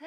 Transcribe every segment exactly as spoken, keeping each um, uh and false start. Cause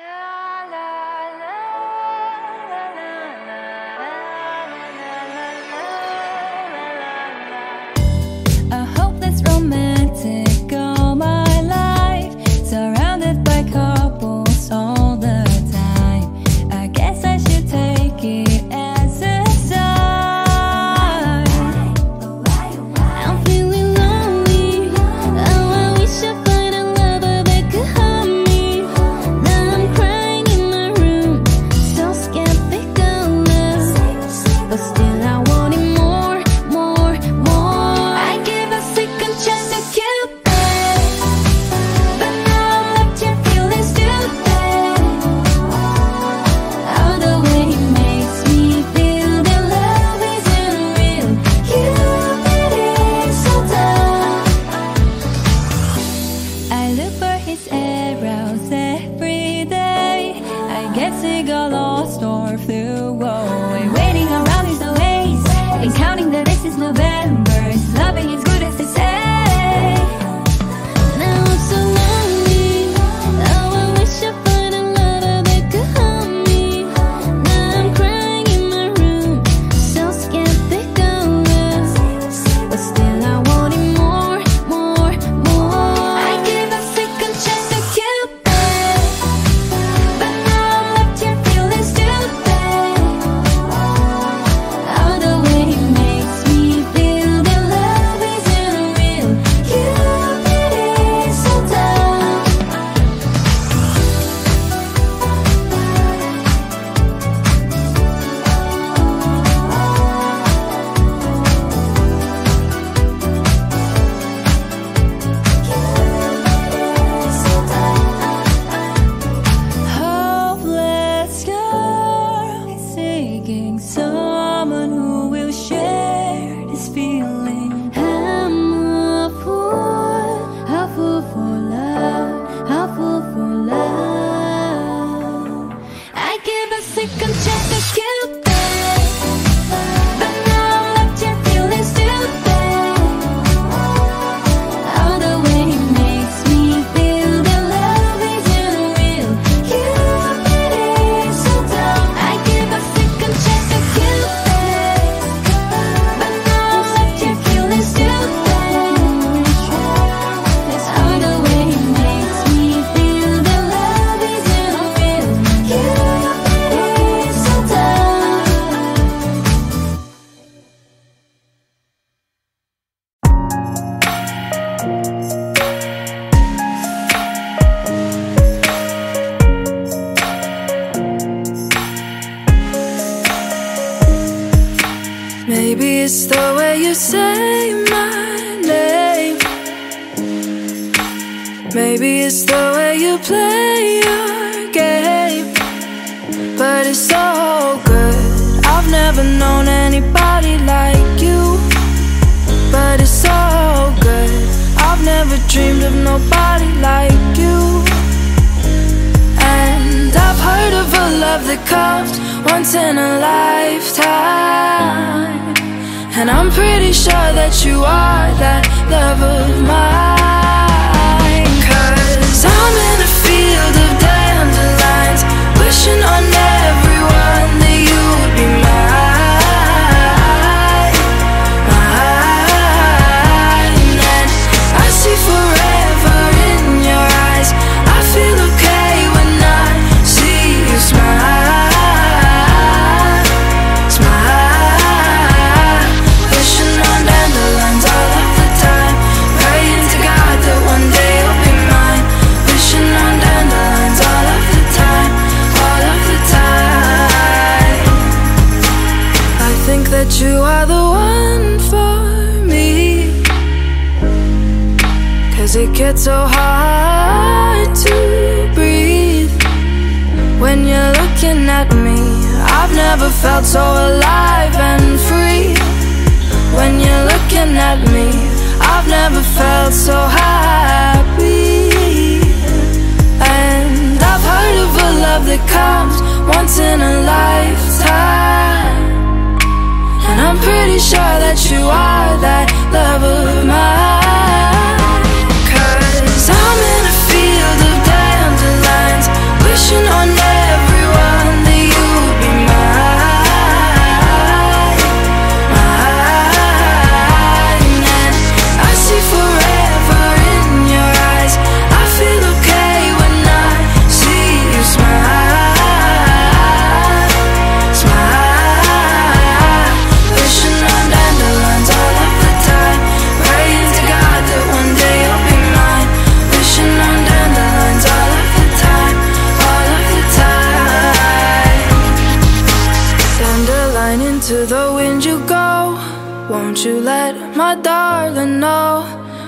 I'm in a field of dandelions, wishing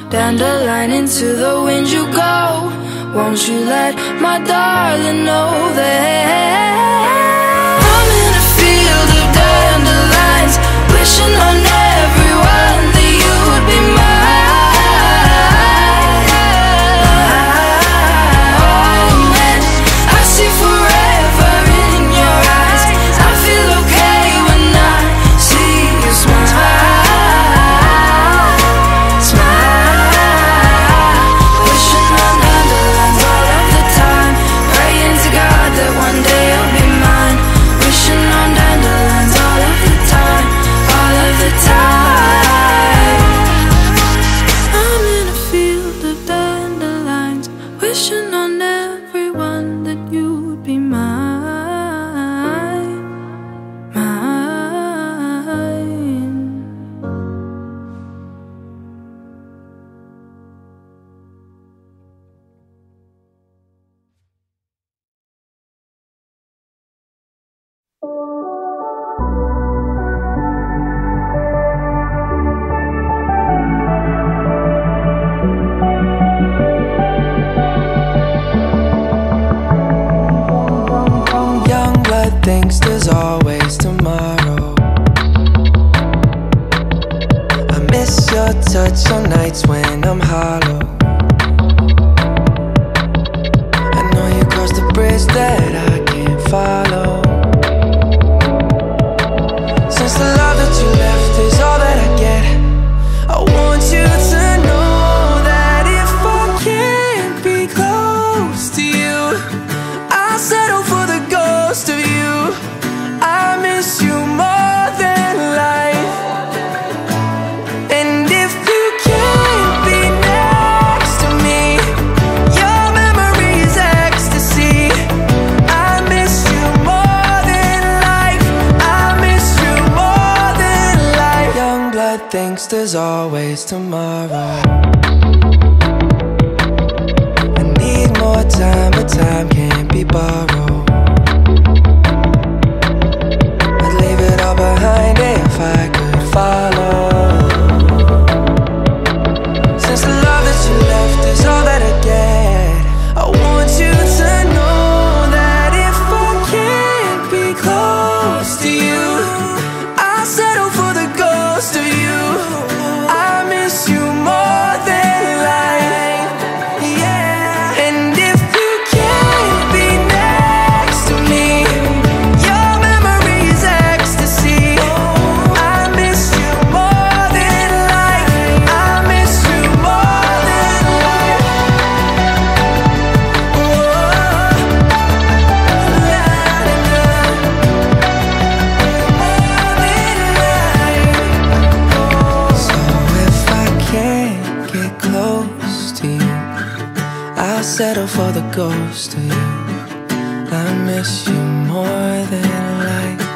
Dandelion into the wind you go. Won't you let my darling know that I'm in a field of dandelions, wishing on everyone that you would be mine. Oh, and I see forever in your eyes. I feel okay when I see you smile. Thinks there's always tomorrow. I miss your touch on nights when I'm hollow. I know you crossed the bridge that I can't follow. Since the love that you left is all that I get, I want you to know that if I can't be close to you, I'll settle for the ghost of you. I miss you more than life. And if you can't be next to me, your memory is ecstasy. I miss you more than life. I miss you more than life. Young blood thinks there's always tomorrow. I need more time, but time can't be borrowed. Behind it if I could follow. Since the love that you left is all that I get, I want you to know that if I can't be close to you, I'll settle for the ghost of you. I miss you more than life. Yeah. And if you can't be next to me, settle for the ghost of you. I miss you more than life.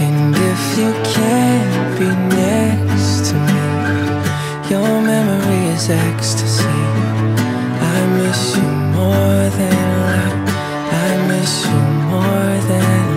And if you can't be next to me, your memory is ecstasy. I miss you more than life. I miss you more than life.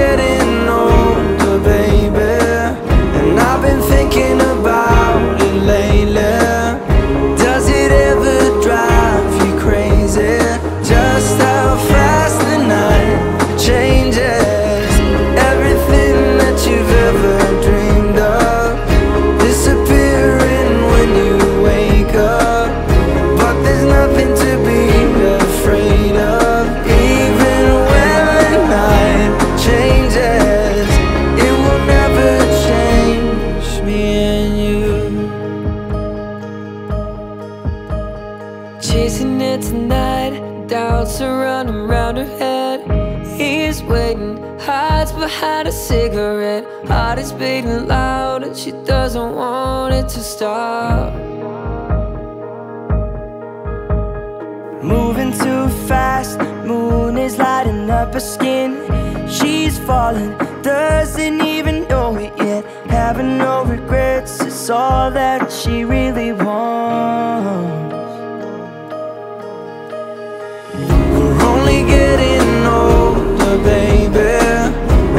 Getting older, baby, and I've been thinking about it lately. Does it ever drive you crazy, just how fast the night changes? Everything that you've ever dreamed of disappearing when you wake up. But there's nothing to be afraid of, even when the night changes. It will never change me. arm round her head. He's waiting, hides behind a cigarette. Heart is beating loud and she doesn't want it to stop. Moving too fast, moon is lighting up her skin. She's falling, doesn't even know it yet. Having no regrets, it's all that she really wants. We're only getting older, baby,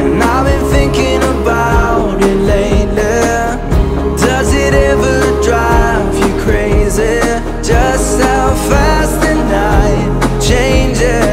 and I've been thinking about it lately. Does it ever drive you crazy, just how fast the night changes?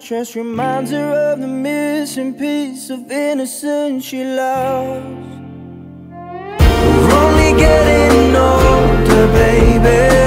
Just reminds her of the missing piece of innocence she lost. We're only getting older, baby.